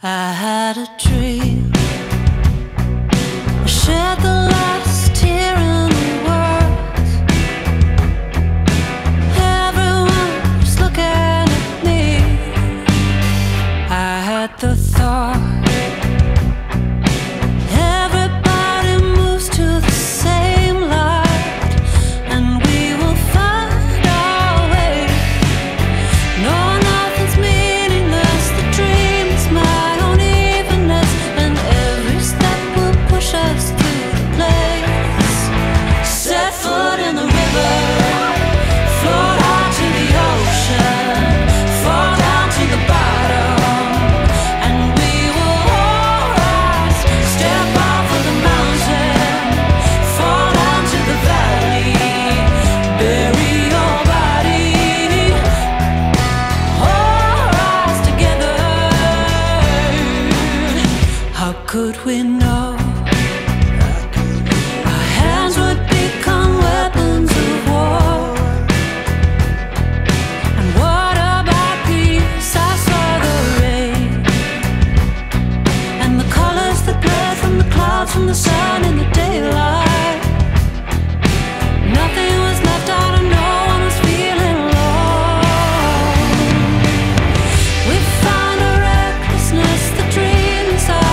I had a dream, I shed the last tear in the world. Everyone was looking at me. I had the thought, could we know our hands would become weapons of war? And what about peace? I saw the rain and the colors that blur from the clouds, from the sun in the daylight. Nothing was left out of no one was feeling alone. We found a recklessness, the dreams are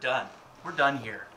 done. We're done here.